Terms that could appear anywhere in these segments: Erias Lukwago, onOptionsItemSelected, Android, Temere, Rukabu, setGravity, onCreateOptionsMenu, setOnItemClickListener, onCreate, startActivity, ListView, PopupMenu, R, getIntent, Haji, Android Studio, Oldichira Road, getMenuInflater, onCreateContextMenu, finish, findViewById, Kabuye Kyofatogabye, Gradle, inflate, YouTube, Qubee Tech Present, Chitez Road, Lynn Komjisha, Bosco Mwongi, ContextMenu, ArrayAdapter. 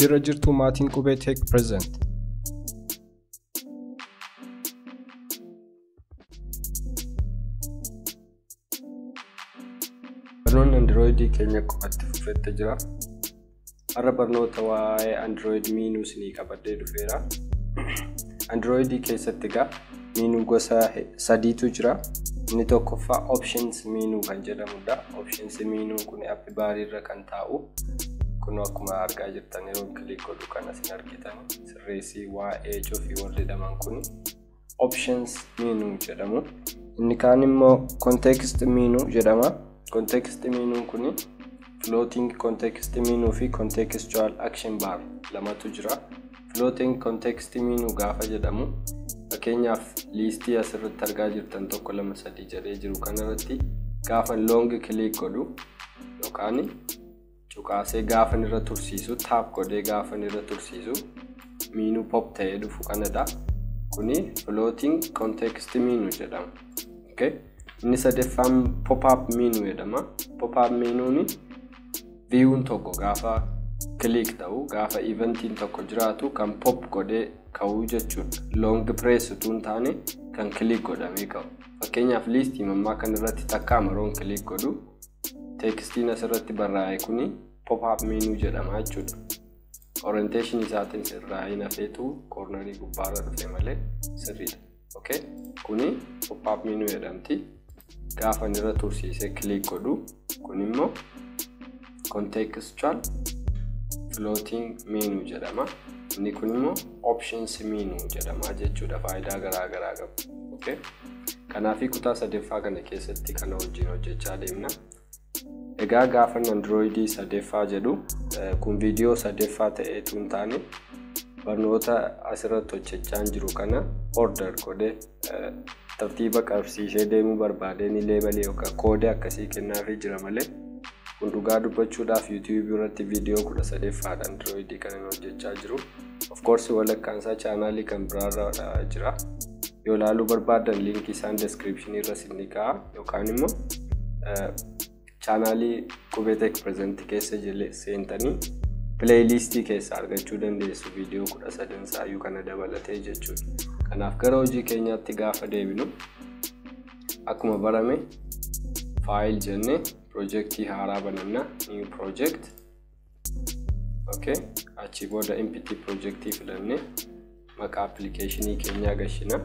جرا جرتو ماتين كوبي تك present. برون اندرويدي كينيا كواتف في التجرا. أربعة تواي اندرويد مينو سنيك أبدي دفيرا. اندرويدي كيس التجا مينو قصا سادي تجرا. نتوقف options menu ganjera muda options menu kune api bari rakantau kuno akuma arga jirtani rom click godu kana sinargetani sirresi wa echo fi worde daman kun options menu jedama inni kanimmo context menu jedama context menu kun floating context menu fi contextual action bar lamatu jira floating context menu gafa jedamu Kenya listi asirra targa jirtan tokko lama sadi jare jiru kanarratti gaafa long click godu yookaan cuqaase gaafa nirra tursiisu tab godee gaafa nirra tursiisu menu pop ta'e dhufu kanada kuni floating context menu jedhama okay inni sadeeffam pop up menu jedhama pop up menu ni view tokko gaafa click ta'u gaafa eventin tokko jiraatu kan pop godee Long press tuntane can click on the makeup. A Kenya list in a macanratita camera on click or do textina serati barraicuni, pop up menu jedamachud. Orientation is at in serraina fetu, cornering barra family, serrit. Okay, Kuni, pop up menu edanti, gaff and ratursi is a click or do, Kunimo, contextual, floating menu jedama. Nikunimo options menu jedama jechuudha faayidaa garaa garaa qabu okay kanaafii kutaa sadeeffaa kana keessatti kana wajjin hojjechaa deemna egaa gaafa android sadeeffaa jedhu kun video sadeeffaa ta'e tun taane barnoota asirratti hojjechaa jiru kana order code tartiiba qabsiisee deemu barbaadeen label yookaan code akkasii kennaafii jira malee kun dhugaa dubbachuudhaaf YouTube irratti video kudha sadeeffaa android kana hojjechaa jiru Of course, walakkaansa chaanali kan biraarra jira. Yoo laaluu barbaadan linki isaan description irra sinni ka'a yookaan immoo chaanali Qubetek present keessa jille seentanii playlist keessa argachuu dandeessu video 13 saayuu kana dabalatee jechuudha. Kanaaf gara hojii keenyaatti gaafa deebinu akkuma barame file jenne projecti haaraa bananna new project Okay, achieve the MPT project if learn Mac application Kenya Gashina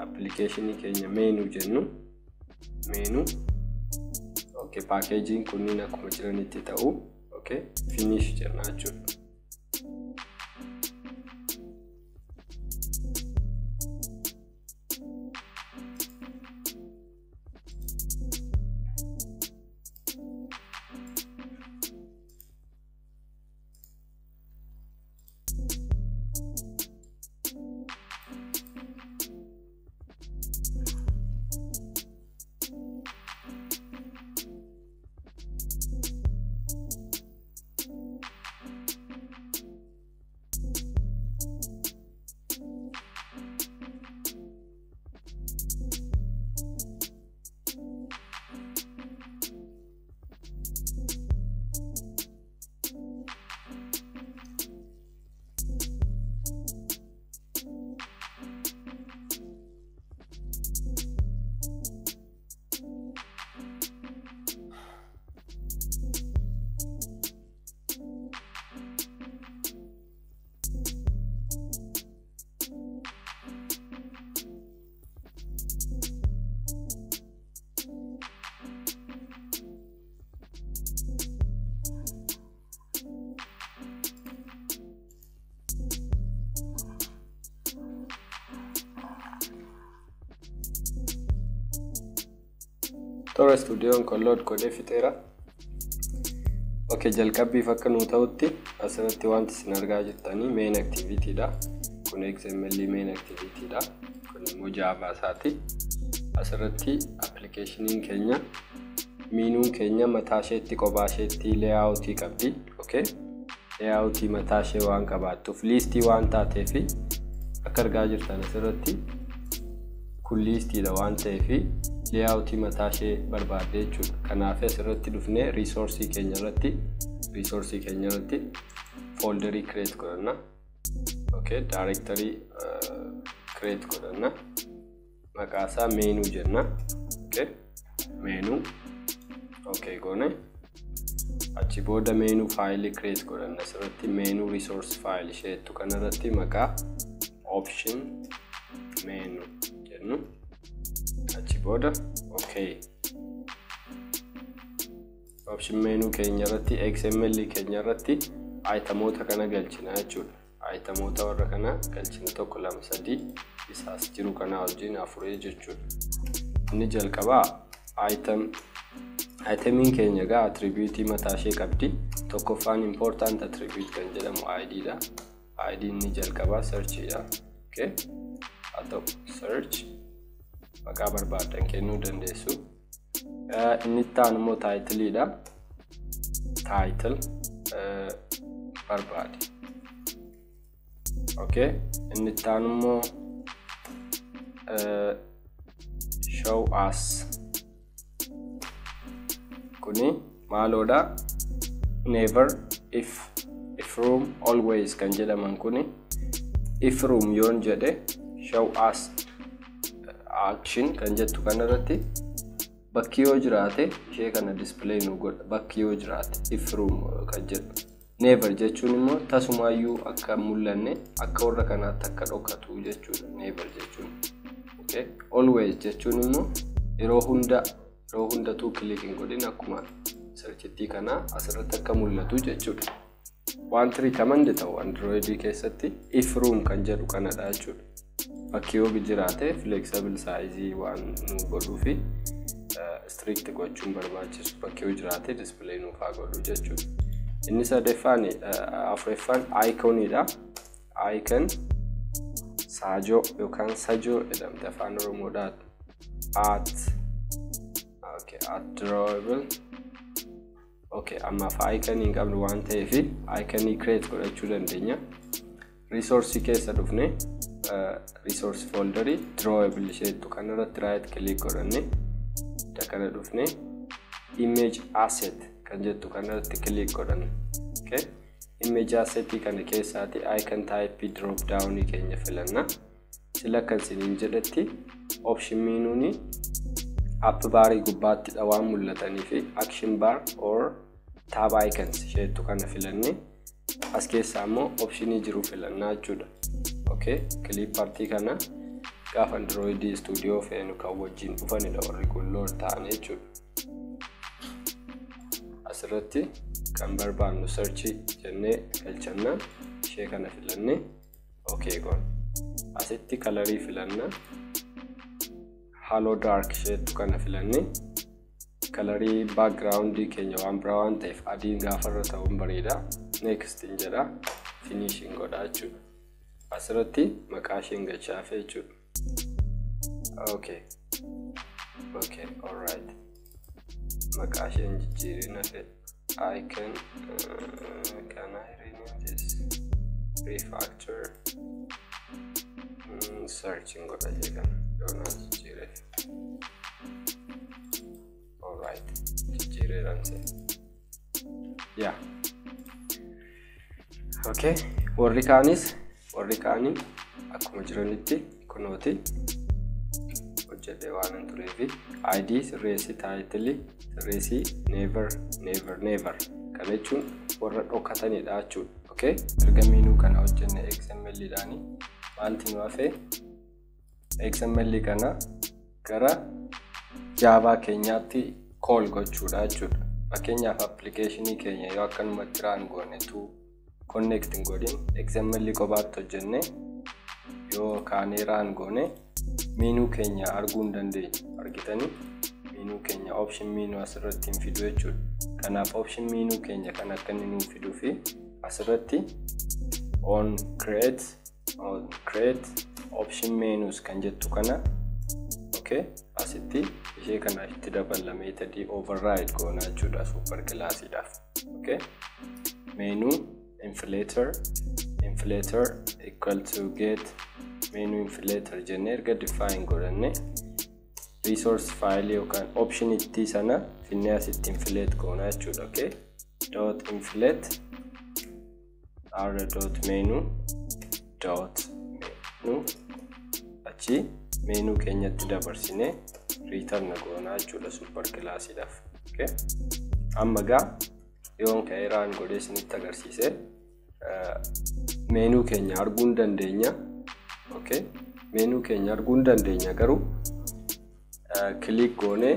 application Kenya menu Genu menu Okay, packaging Kunina Kumachirani Tita U Okay, finish Jernachu Android Studio on Colored Code Fitera. Okay, Jalkabi Fakanutauti, Asarati want Sinargajitani, main activity da, Kunexemeli main activity da, Kunimujava Sati, Asarati application in Kenya, Minu Kenya Matashetti Kobasheti layouti Kabdi, okay, layouti Matashe Wankabatu, Listi Wanta Tefi, Akargajitan Asarati, Kulisti the one Tefi. Layout matashe barbade chud. Kanafe sirati dufne resource kenyarati. folder create korna. Okay, directory create korna. Makasa menu jenna. Okay, menu. Okay, gone. Achiboda menu file create korna. Sarati menu resource file she to kanarati maka option menu jenna. Achiboda. Okay. Option menu kenyarati xml kenyarati itemota kana galchina jechudha itemota warra kana galchina tokko lama sadi isas jiru kana wajin afure jechudha inni jalqaba item kenya ga attribute mata she qabdi tokko fan important attribute kan jedhamu id da id inni jalqaba search ya okay ato search maka barbadan kennu dandeesu Nitan mo title leader title barbadi. Okay, nitan mo show us kuni maloda never if room always kanjela man kuni if room yon jade show us action kanjetu kanarati Bakio Jrate, shake and display no good. Bakio Jrate, if room kajet. Never jechunimo, Tasuma you akamulane, akorakana takaroka to jechun, never jechun. Okay, always jechunimo, rohunda two clicking good in akuma. Search tikana, asarata kamula to jechun. 1 3 commanded Android casati, if room kanjeru Canada chud. Bakio Jrate, flexible size one no godufi. Strict go chumber matches package display no fago lujachu. In this defani afrefan icon ida icon sajo you can sajo edam defano modat at okay at drawable okay amma fa icon in qabdu wan tefi icon create go chuden denya resource case adufne resource folder drawable shade to kanara right click korane Takanadufne image asset kanjetu kanarati click kodan. Okay, image asset ikane kesati icon type drop down ikenya filanna silakan sininjedati option menu ni app bar gubatti dawam mullatani fi action bar or tab icons shetu kana filanne askesamo option jiru filanna chuda. Okay, clip party kana Android Studio fenu kawajin ufanida regular taanechu asirati kambar banu searchi jenne kalchanna she kana filanne okay go asitti colori filanna halo dark she tukana filanne colori background kenya wan brown type adin gafarata umbarida next injera finishing godachu asirati makashin gachaafechu okay, all right. Makashin jirinate icon. Can I rename this? Refactor. Searching what I can. Don't jire. All right. Jire answer. Yeah. Okay. Warrikanis. Akumajraniti. Noti ojede wanan turevi id resi title resi never kanechun warra dokatani dachu okay ergaminu kana ojene xml dani balti wafe xml kana gara java kenyati call gochu dachu akenya application kenya yakan matran gone tu connecting godin xml ko batto jenne Yo Kaneran Gone Menu Kenya Argundande Argitani Menu Kenya option menu asarati fiduechu Kanap option menu Kenya Kanakaninu Fidufi Asarati on create option menus Kanjetukana Okay Asiti Jekana Tidabala metadi override Gona Chuda super classida Okay Menu inflator equal to get menu inflater generate define goranne resource file you can option it is ana finesse it inflate gona chud okay dot inflate r.menu achi menu kenyatti dabarsine return goona jechuudha super class idaf. Okay, amma ga yoon ka eraan godhe isinitti agarsiise menu kenya arguun dandeenya. Okay, menu kenya arguun dandeenya garuu click goone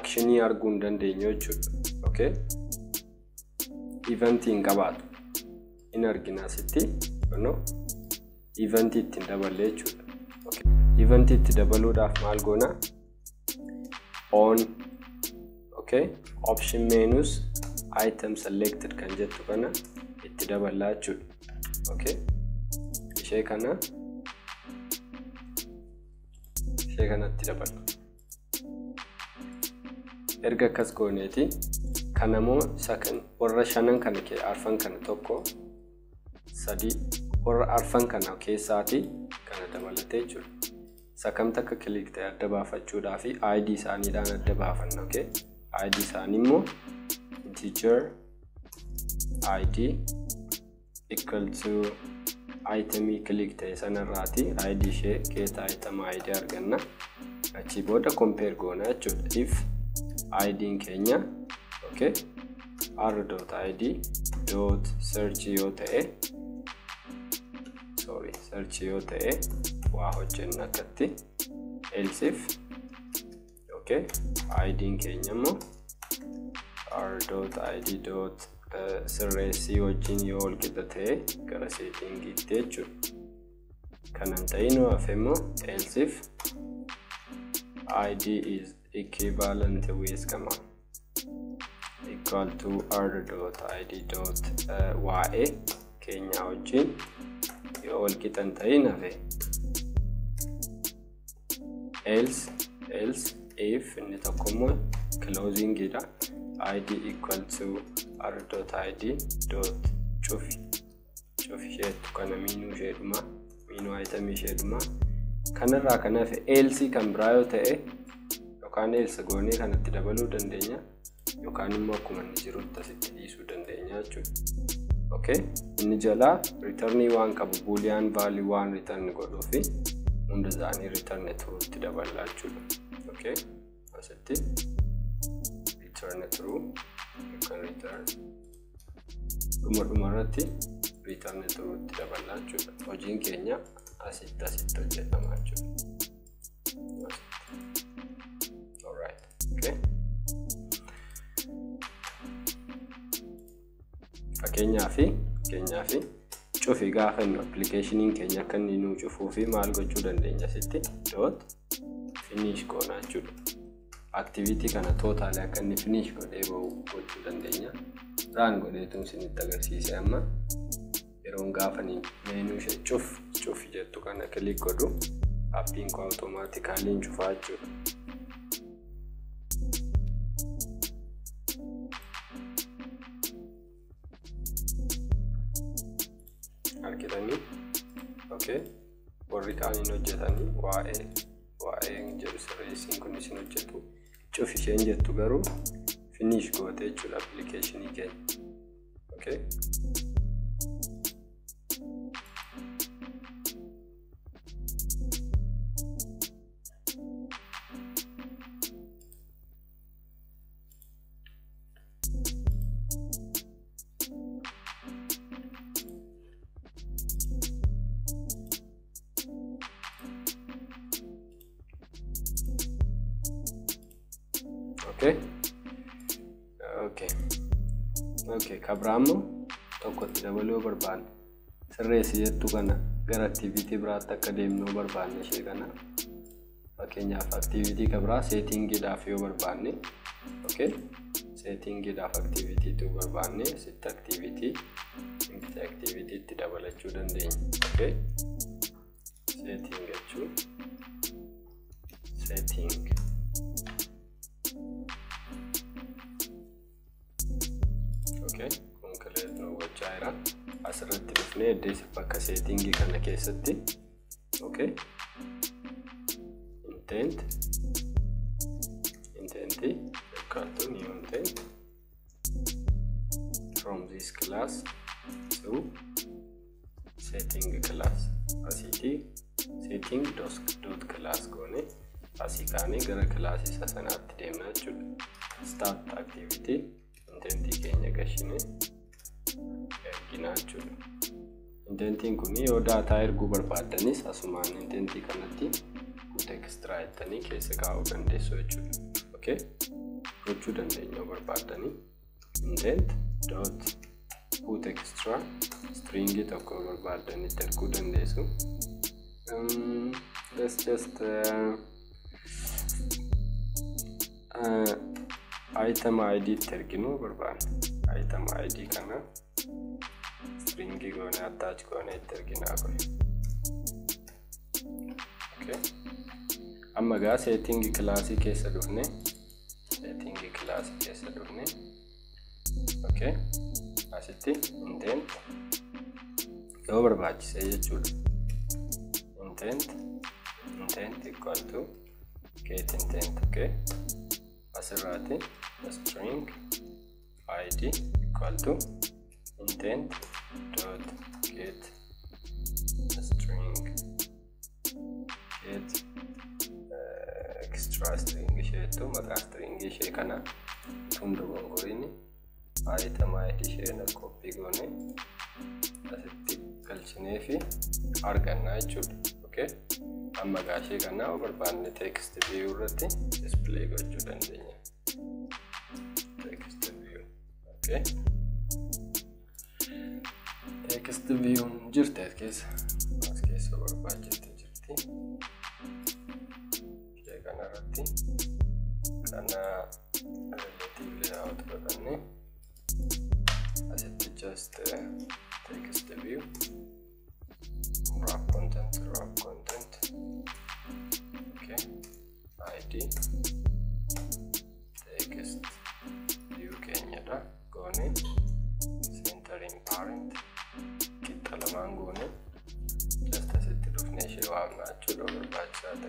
actioni arguun dandeenya jechuudha. Okay, event in gabaatu in argina sitti no event itti daballe jechuudha. Okay, event itti dabaluudhaaf maal goona on okay option menus item selected can get to kana itti daballa jechuudha. Okay, ishee kana itti daballa erga kas gooneti kanamo second warra shanan kan ke arfan kan tokko sadi warra arfan kan ke saati kana dabalate jechuudha. Sakam takka click ta addabafachuudha fi id saani dhaan addabafan. Okay, id saanimmo integer id equal to itemi click ta sanarati id she keta item id arganna achi boda compare goona jechuudha. If id in Kenya okay r.id.search.a wow jennakatti else if okay id in Kenya mo r.id.search wajin yol kitate gara setting itte chu kanan taino afemo else if id is equivalent with comma equal to r.id.ya Kenya wajin yol kitan taina ve else if nitakomo closing ida id equal to r.id.chofi kana minu item sheduma kana ra kana fe else kan brayo tae yokane else gone kana tidabalu dandenya yokane mo kuma njiru tasiti isu dandenya chu. Okay, injala return one kabu boolean value one return godofi undazani return true tidaballa chu. Okay, asatti return true can return dumarati return true tidaballa chu hojin Kenya asittasitto jedama chu. All right, okay, Kenya fi chofi gafen application in Kenya kan ninu chofi maal gochu dandenya sitti dot finish gona chu activity kana total ya kan finish gode bo gochu dandenya ran gode tun sinittagar sise amma eron gafani menu she chofi jettu kana click godu appin ko automatically chufa chu. Okay, worry can you not get any why angels racing condition of jet to change it to garu finish go to application again. Okay, okay kabramo tokkotti dabaluu barbaanne sirreessi jettu kana gara activity biraatti akka deemnu barbaanne ishee kana fakkeenyaaf activity kabra setting idaf yoo barbaanne okay setting idaf activity tu barbaanne set activity inflate activity itti dabalachuu dandeenya. Okay, setting achu setting okay concrete no wachaira asratti difne desi pakka setting kana keessatti okay intent carton new intent from this class to setting class asiti setting dot class kone asikane gara class sasanatidemna chu start activity intent kenya gashine ginachu intenting kuni oda tire guber patani sasuman intent kanati putExtra itani kese kawo gande sochu okay sochu dande over patani intent dot putExtra string it over patani terku dande so let's just item id terkino over pat item id kana string gone attach gone terkina ko okay amaga setting class kese done setting class kese done okay asiti intent over patch say chul intent equal to get intent okay asserate string id equal to intent dot get string get extra string sheto mata string she kana tundo gongorini item id she na copy gone asiti kalchine fi argana chul okay amagashe kana over ban text view rate display gochu dandenya text view okay text view jirte case over budget jirte kana rate kana relative layout banne as it just text view wrap content okay id text view kenyada gone centering parent kitalamangone just as it looks nature wala chulo bachata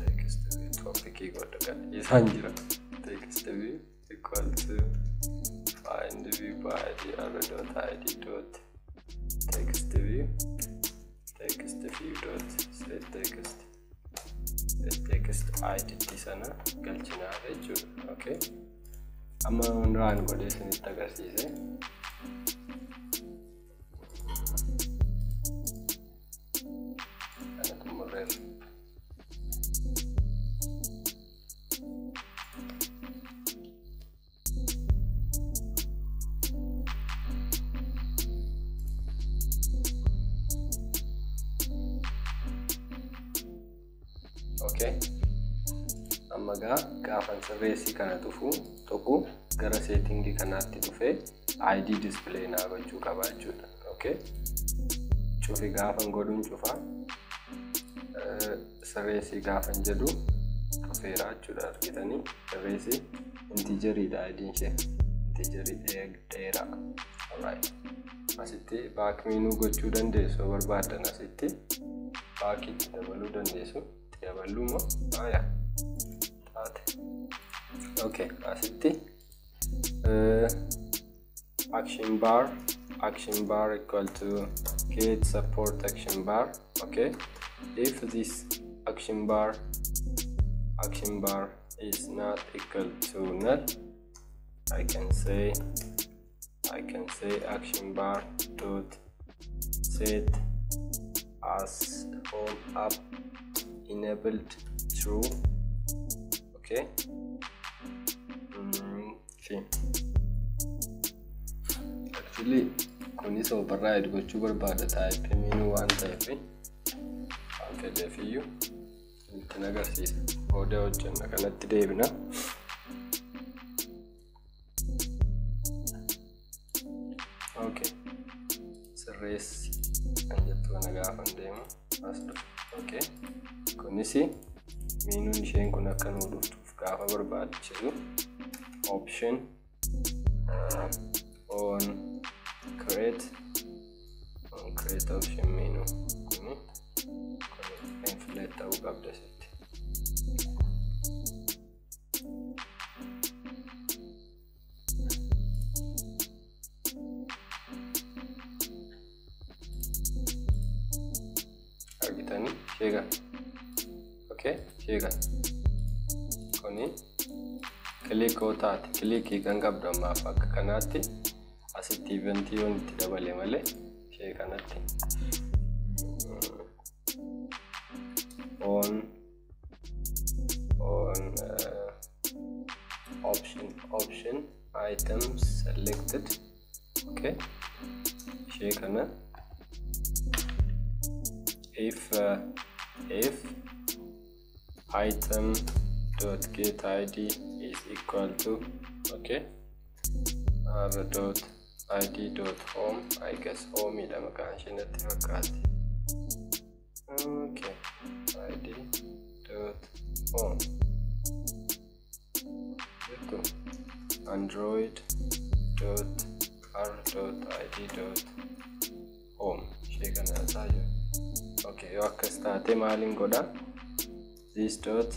text view topic igodaga isanjira text view equal to findViewById array.id. text view dot set text id sana galchina reju okay amma run go this in tagasise ana tumorel amaga gafan service kana tufu toku gara setting di kana tufe id display na bachu ka bachu okay chufi gafan godun chufa service gafan jedu tufe rachu da kitani service integer id che integer egg data alright asiti back menu gochu dande so barbadana asiti back it dabalu dande so dabalu mo aya okay asiti action bar equal to getSupportActionBar okay if this action bar is not equal to null I can say action bar dot set as home app enabled true okay see actually kunis override go chuber bad type menu one type okay def you tinagar see order ochna kanatti devna okay service anjatwa naga pandemo asdo okay kunisi menu nishen kuna kanu duf ka favor baad chilu option on create option menu kuni inflate uga update here, okay, here, koni click otat click gangab do mafak kanati asit event unit dabale male here kanati on option item selected, okay, here kana if item dot get id is equal to, okay, r dot id dot home, I guess home is okay, id dot home android dot r dot id dot home, she can tell you. Okay, you can start the mailing goda this dot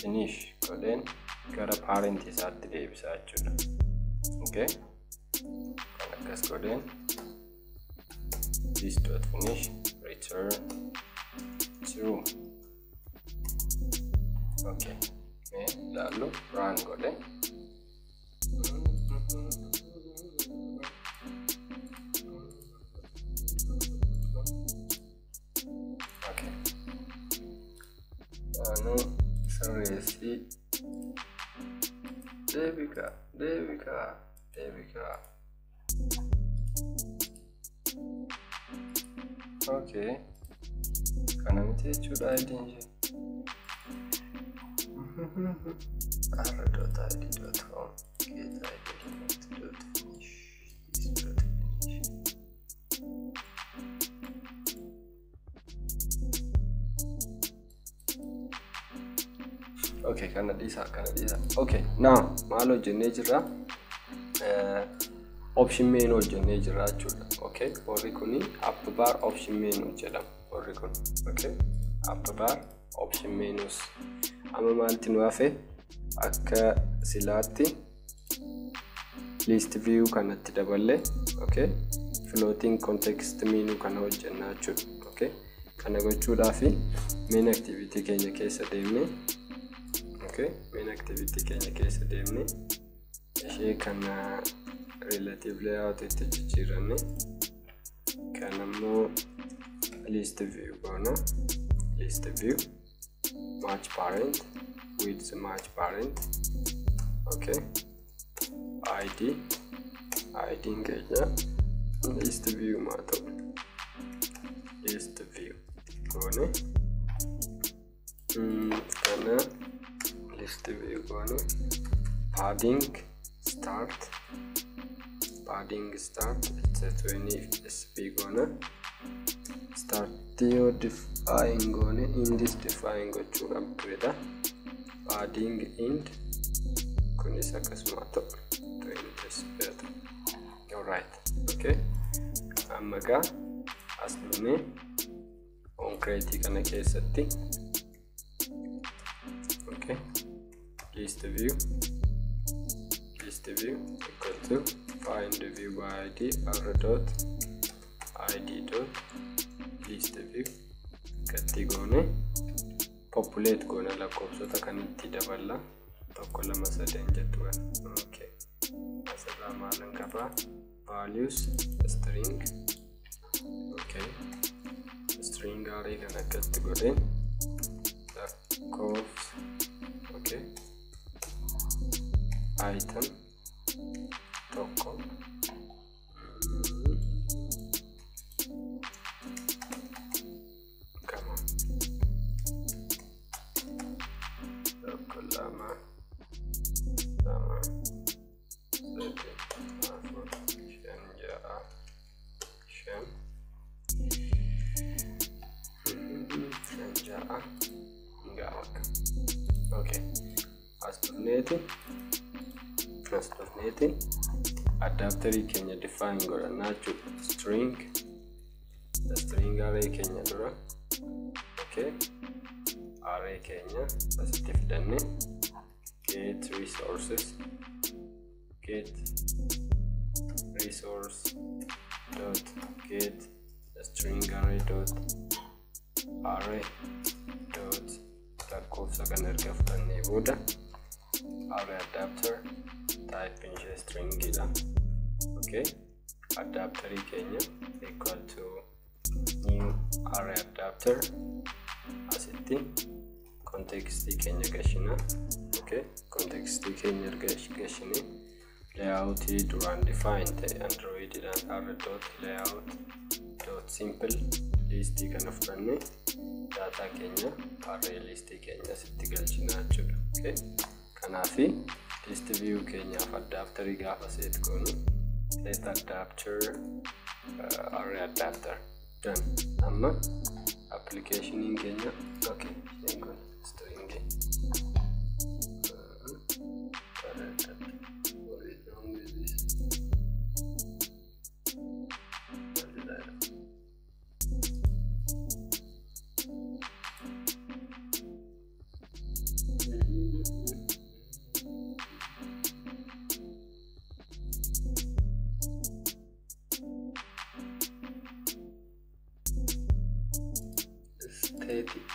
finish then got a parenthesis at the days actually, okay, let's go then this dot finish return true, okay, that look run go then no, sorry, see. There we go. There we go. There we go. Okay. Can I teach you that idea? Arrow.id.com. Get id.finish. Okay, Canada. Okay, now Malo Genejra option menu Genejra Chula. Okay, or reconi up the bar option menu Chela or recon. Okay, up the bar option menus Amamantinuafe Aka Silati list view Canada double. Okay, floating context menu Canoja Chul. Okay, Canago Chulafi main activity can you case a day. Okay, main activity can you case a demi? She can relative layout it chirane. Can more list view gonna list view match parent with match parent. Okay, ID engage list view mato list view gonna can list view gone padding start it's a 20 sp gonna start the define gone in this define go to upgrade padding end kunisa kasmato 20 sp, all right, okay, amaga aslume on create kana case setti, okay, list view equal to find the view by id r dot id dot list view katigone populate gona la kopsota kaniti daballa tokola masadenjetwa, okay, asalamu alankaba values string, okay, string array gana katigone la kops, okay, item token come on local lama okay as donating adapter can you define or natural string the string array can you draw, okay, array can you positive done get resource dot get string array dot array dot enabled array adapter type in string gila. Okay, adapter Kenya equal to new array adapter asiti context Kenya gashina. Okay, context Kenya gashini layout to run defined android and r dot layout dot simple list kind of running data Kenya array list Kenya sitigalchina chulu. Okay, kanafi list view Kenya adapter gafa set kono set adapter array adapter done. Amma application in Kenya. Okay, then go string array adapter. What is wrong with this? What did I do?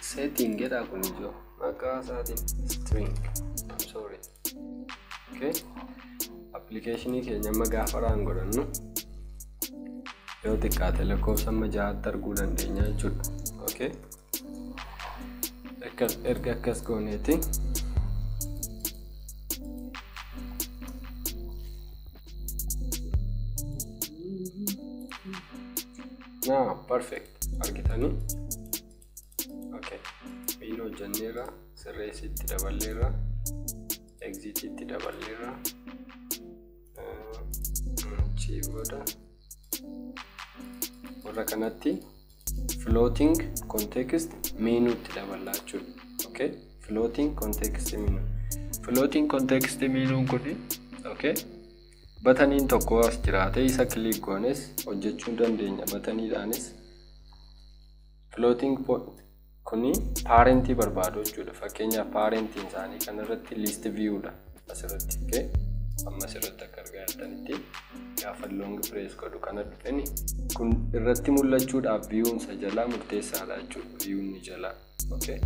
Setting get a conjo, string. I'm sorry. Okay, application is Kenya Magafarangoran. You take a telecosa majatar good and Kenya should. Okay, Ergakas go netting. Now, perfect. Argitani. Pino Janera, Seresi Tidavalera, Exit Tidavalera, Chivoda, Orakanati, floating context menu Tidavalachul. Okay, floating context menu. Floating context menu kodi. Okay, button in Tokoas Tirate is a click on us, or Jachundan Dina, button in Anis. Floating point. Kuni parenti barbado jula fa Kenya parenti insani kanarratti list view da asirratti ke amma sirratta karga yatanti gafa long press kodu kanadani kun irratti mullachu da view unsa jala murtesa da chu view ni jala. Okay,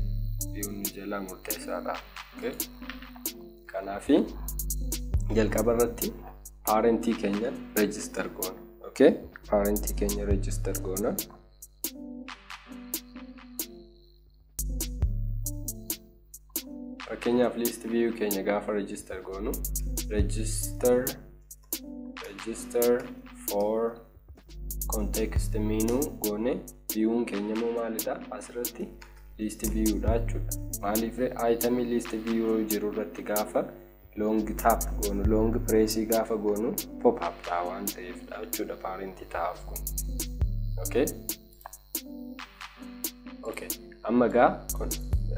view ni jala murtesa da. Okay, kanafi jalka barratti parenti Kenya register gona. Okay, parenti Kenya register gona. Kenya list view Kenya gafa register gonu register for context menu gone view Kenya malida asrati list view dachu malife item list view jirurati gafa long tap gonu long press gafa gonu pop up tawan save dachu da parent tab gonu. Okay, okay, amaga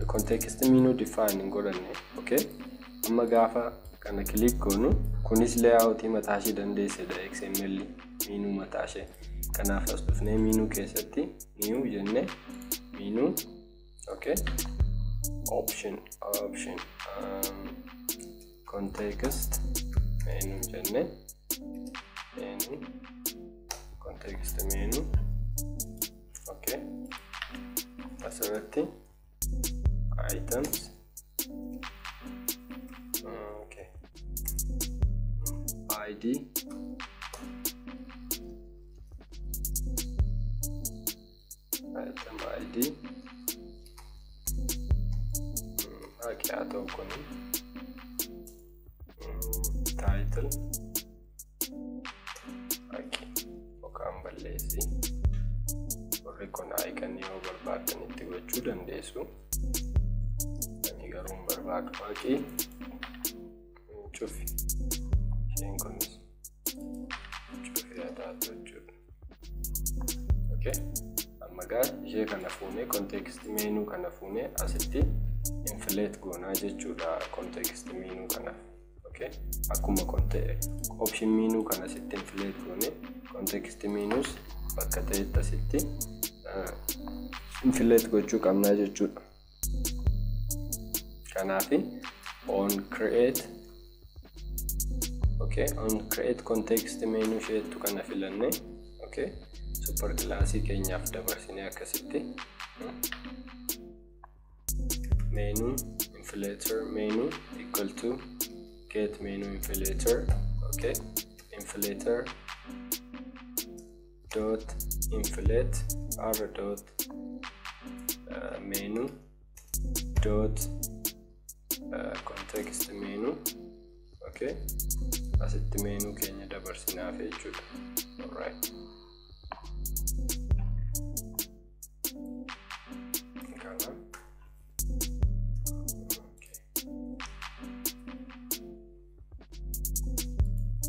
context menu define goran. Okay, amma gafa kana click gonu kunis layout matashi dandese da xml menu matashi kana first of name menu kesati new jenne menu. Okay, option context menu jenne menu context menu. Okay, asarati items. Okay, ID item ID. Okay, I don't know. Title. Okay, okay, I'm lazy. Or recognize I can over button it to a children day soon. Back okay amaga je kana fune context menu kana fune asiti inflate gona jechuudha context menu kana. Okay, akuma context option menu kana sitti inflate gone context menus bakka ta'etta sitti inflate gochuu qabna jechuudha. Kanafi on create. Okay, on create context menu shetu kanafi lanne. Okay, super classic Kenya after Barsinia Cassiti MenuInflater menu equal to getMenuInflater. Okay, inflator dot inflate r dot menu dot context menu. Okay, as it the menu can you double snap it. All right.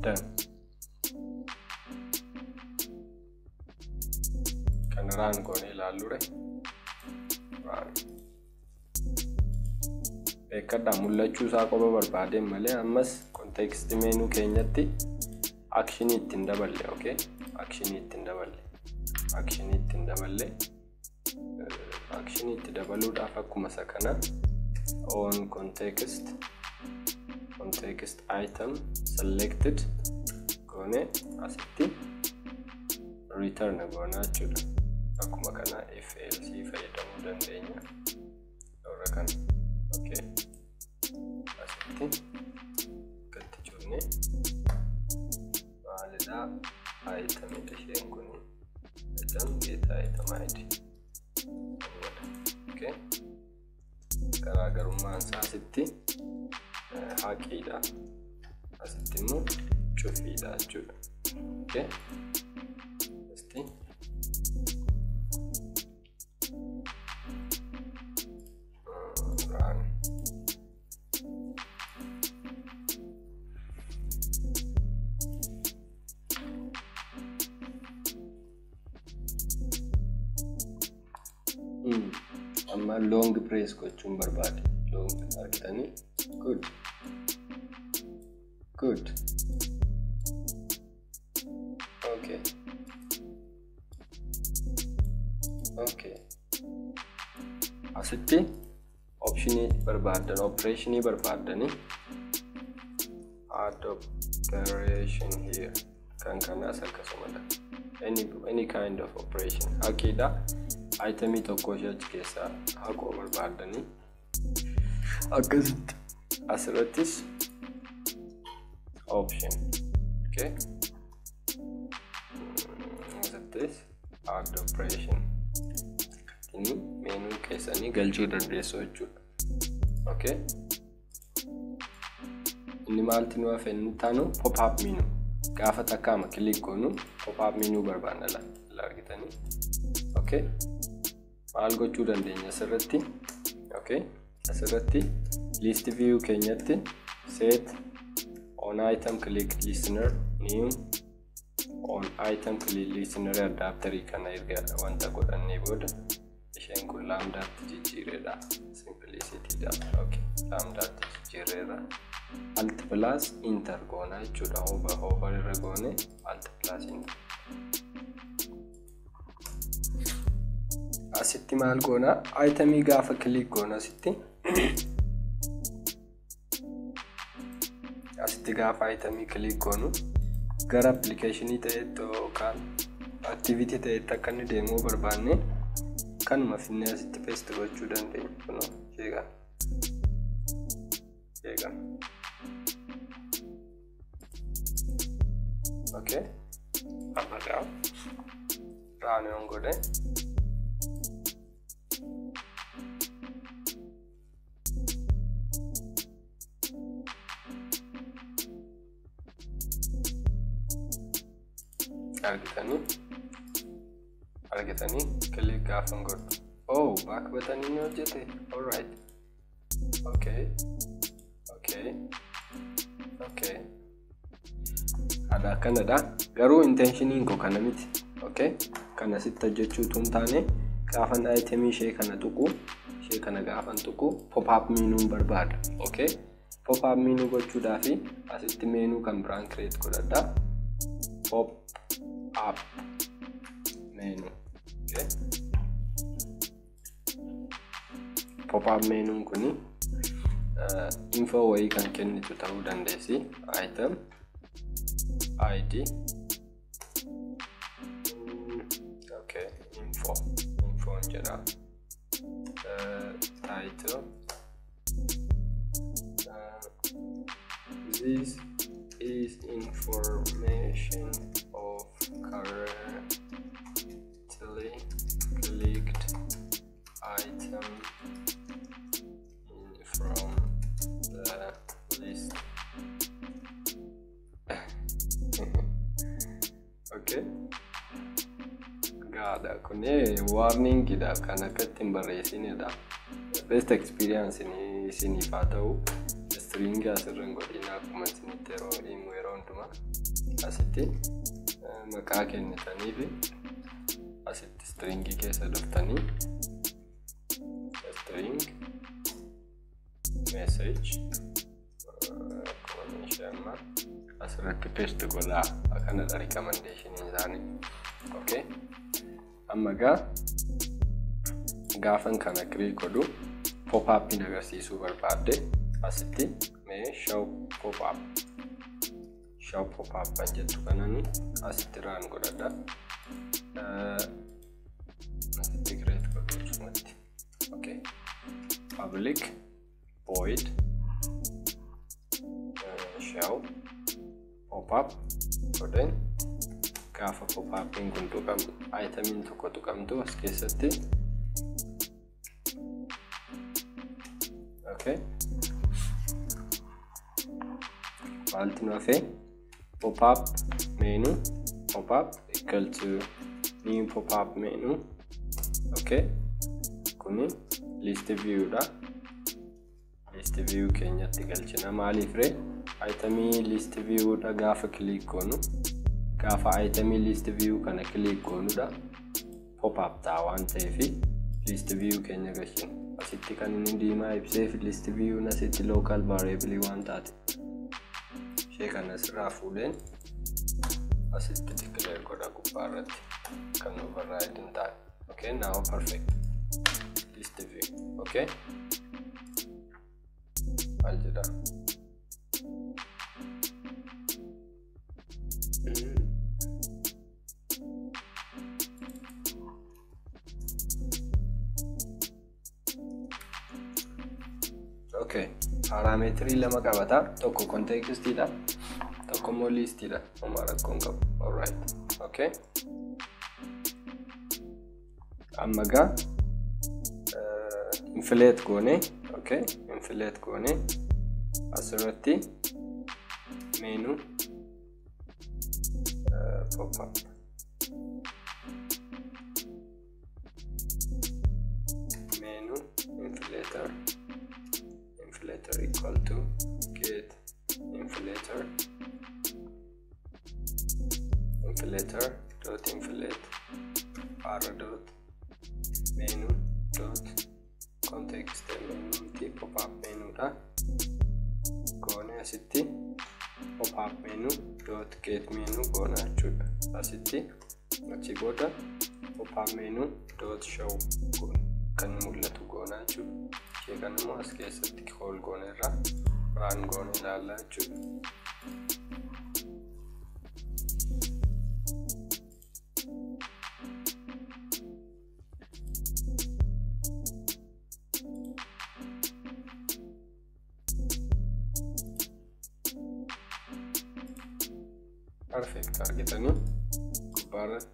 Done. Can run go nella allure. Right. Bekkada mullachu saqoba barbade male ammas context menu kenyatti action it indaballe. Okay? Action it indaballe. Action it indaballe. Action it dabalu dafakuma sakana on context. Context item selected gone asiti return gone chud akuma kana flc faida mudan denya dorakan. Okay, asiti kat chudne balada item edition gone item get item id. Okay, kara garuma asiti Hakida as it demo chufida chu. Okay, let's see. Run. I'm a long press go chumber bad. Long arkitani. Good. Good. Okay. Okay. Asiti optioni barbadan operationi barbadani. Add operation here. Kankana sakasomada. Any kind of operation. Akida item ito kosha kesa hako barbadani. Akasit. Assertis option. Okay, accept this add operation in menu case any galchud address. Okay, in the multi of entano pop up menu gafata kama click on pop up menu barbandala largitani. Okay, I'll go to the okay. Asserti list view kenyatti set on item click listener new on item click listener adapter ikana irga wanta godanne bod ishen ku lambda tjireda simplicity da. Okay, lambda tjireda alt plus enter gona chuda over regone alt plus enter asitti mal gona item igafa click gona sitti asitiga item click on gar application ite to kan activity te takan demo barbanne kan mafine asit paste gochu dande no chega chega. Okay, amara rane on gode. I'll get any click off and go. Oh, back button in your jetty. Alright. Okay. Okay. Okay. Ada Canada. Garu intention in Kokanamit. Okay. Kanasita Jetu Tuntane. Gafan itemi Shekanatuku. Shekanagafan Tuku. Pop up menu barbad. Okay. Pop up menu go to Daffy. As it the menu can brand create Kodada. Pop up menu. Okay, pop up menu kuni info way can get to tell than they see item id. Okay, info in general item. This is information of currently clicked item from the list. Okay. Gada kune warning kida kana katimbaresi ne da. Best experience ni sinifatau. String as a ring godina kumatinitero in Weronduma as it is Makake Netanibi as it is string case of Tani string message Konishama as a repeat to Gola. I cannot recommendation in Zani. Okay, Amaga Gaffan can agree Kodu pop up in a Gassi super party. As it is, may show pop up. Show pop up and jet to Kanani as it ran good at that. Okay, public void show pop up. Good then, Kafa pop up in Kuntukam item in Tokotukam to as case at it. Okay. Pop-up menu pop-up equal to new pop-up menu. Okay, kuni list view da list view kenya tigalchina mali free itemi list view da gafa click konu gafa itemi list view kana click konu da pop-up ta one tefi list view kenya gashin asitti kan indi ma save list view na set local variable one that Can as Rafulen as it declared Kodaku Parrot can override in that. Okay, now perfect. List view. Okay, Algebra. Okay, parametri la makabata toko context ida. Como listed from our conga. Alright, okay. Amaga inflate gone, okay. Inflate gone. Asurati menu pop up. Menu inflator. Inflator equal to get inflator. Inflator dot inflate r dot menu dot context menu the pop up menu da gone asiti pop up menu dot get menu gone asiti machi goda pop up menu dot show gone kan mulatu gone achu che kan mo aske asiti call gone ra run gone lalla achu Perfect target anu kubarat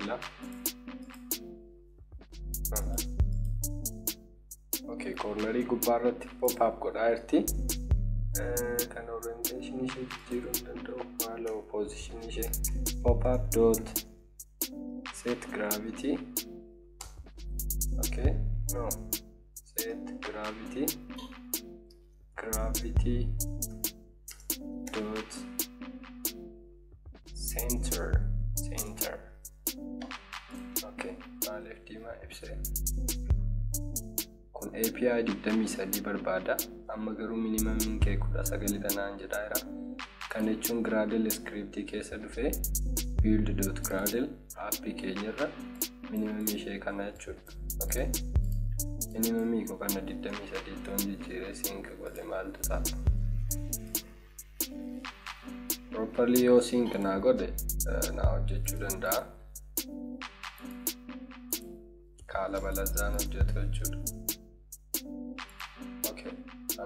ela okay corneri kubarat pop up code irti kan orientation is zero and follow position is pop up dot set gravity okay no set gravity dot center okay left ma epsilon kun api didami sadi barbada amagaru minimum min ke kuda sagalitana anje daira kanechun gradle script ke sadufe build.gradle app ke nyara minimum she kanachu okay minimum ko kana didami sadi tonji jere sync wala malta properly your sync na gode now just shouldn't da kala balazana just should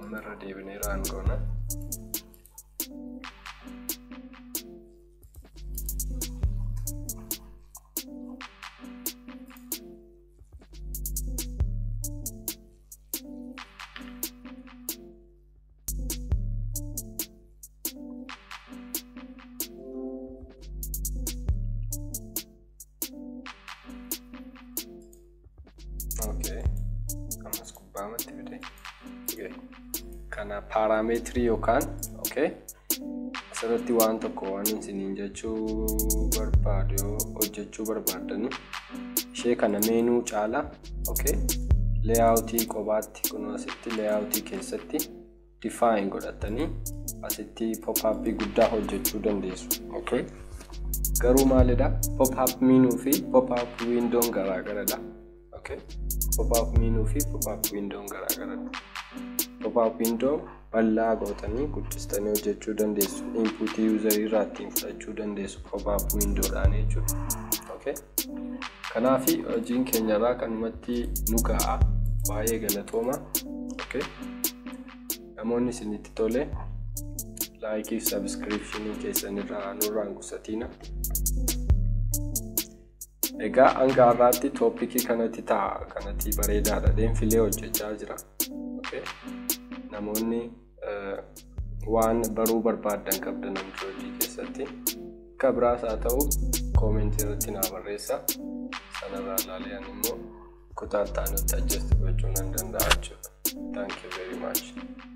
I'm not even here, I'm gonna. Parametri yookaan okay asirratti waan tokko waan isin injechuu barbaado hojjechuu barbaadani ishee kana menu caala okay layout qobaatti kun asitti layout keessatti define godhatani asitti pop up guddaa hojjechuu dandeessu okay garuu maalidha pop up menu fi pop up window garagaradha okay pop up menu fi pop up window garagaradha pop up window Palla gootani kuchistani hojjechuu dandeessu input user irratti fudhachuu dandeessu pop-up window dhaan jechuudha okay kanaafi hojiin keenya irraa kanumatti nugaa baay'ee galatooma okay namoonni isinitti tole like if subscription keessanirraa nurraan gusatina egaa anga irratti topic kanatti taa kanatti bareedaadha deemfilee hojjechaa jira okay namoonni waan baruu barbaadan qabdan Android keessatti kabraasa ta'u comment irratti na barreessa sanarraa laaleen immoo kutaa ta'an adjust gochuun danda'achu thank you very much